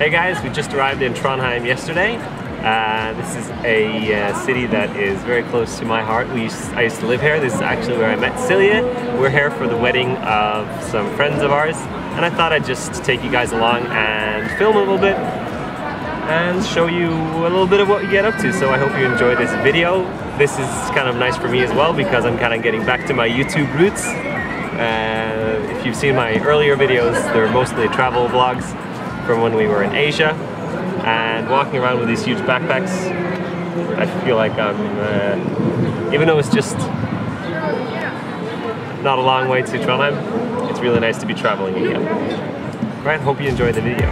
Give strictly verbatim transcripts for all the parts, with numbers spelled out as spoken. Hey guys, we just arrived in Trondheim yesterday. Uh, this is a uh, city that is very close to my heart. We used, I used to live here. This is actually where I met Celia. We're here for the wedding of some friends of ours, and I thought I'd just take you guys along and film a little bit and show you a little bit of what we get up to. So I hope you enjoy this video. This is kind of nice for me as well because I'm kind of getting back to my YouTube roots. Uh, if you've seen my earlier videos, they're mostly travel vlogs from when we were in Asia. And walking around with these huge backpacks, I feel like I'm, uh, even though it's just not a long way to Trondheim, it's really nice to be traveling again. Right, hope you enjoy the video.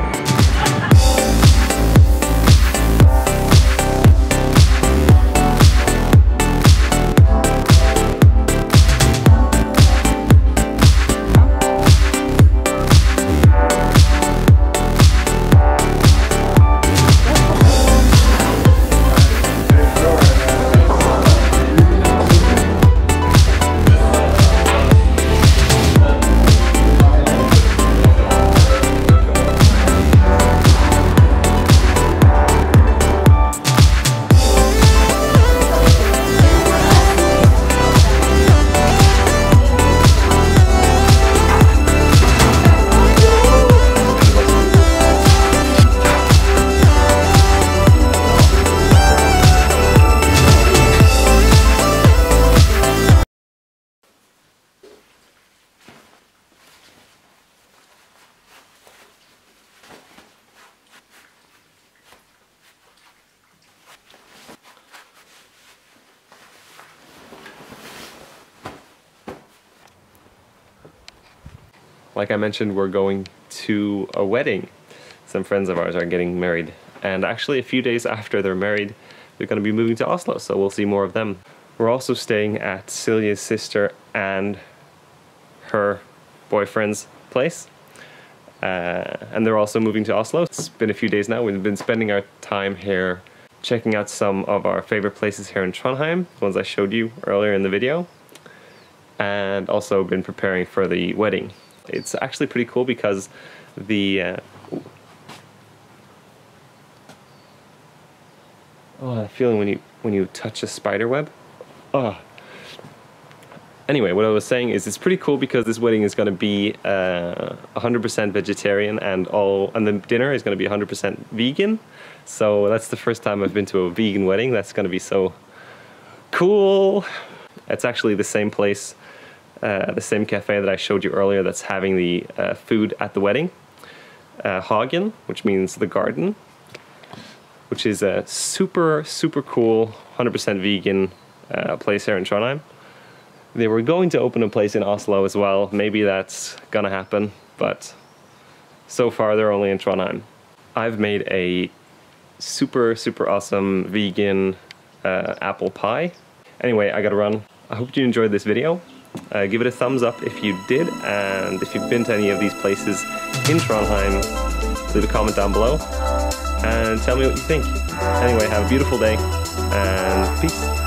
Like I mentioned, we're going to a wedding. Some friends of ours are getting married. And actually a few days after they're married, they're gonna be moving to Oslo, so we'll see more of them. We're also staying at Celia's sister and her boyfriend's place. Uh, and they're also moving to Oslo. It's been a few days now. We've been spending our time here checking out some of our favorite places here in Trondheim, the ones I showed you earlier in the video, and also been preparing for the wedding. It's actually pretty cool because the uh, oh, that feeling when you when you touch a spider web. Oh. Anyway, what I was saying is it's pretty cool because this wedding is going to be uh, one hundred percent vegetarian, and all and the dinner is going to be one hundred percent vegan. So that's the first time I've been to a vegan wedding. That's going to be so cool. It's actually the same place. Uh, the same cafe that I showed you earlier that's having the uh, food at the wedding. Uh, Hagen, which means the garden, which is a super, super cool, one hundred percent vegan uh, place here in Trondheim. They were going to open a place in Oslo as well. Maybe that's gonna happen, but so far they're only in Trondheim. I've made a super, super awesome vegan uh, apple pie. Anyway, I gotta run. I hope you enjoyed this video. Uh, give it a thumbs up if you did, and if you've been to any of these places in Trondheim, leave a comment down below and tell me what you think. Anyway, have a beautiful day and peace.